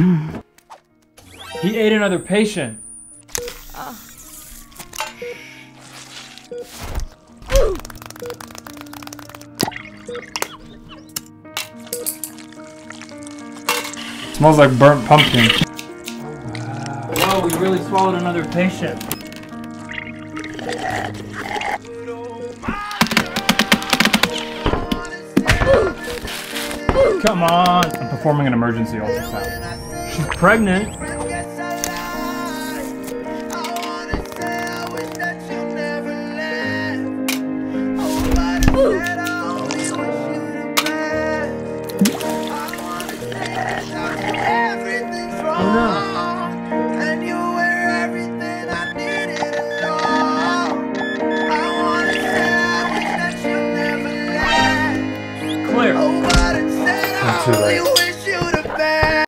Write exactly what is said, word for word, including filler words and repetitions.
He ate another patient. Uh. Smells like burnt pumpkin. Wow. Whoa, we really swallowed another patient. Come on! I'm performing an emergency ultrasound. She's pregnant! Ooh.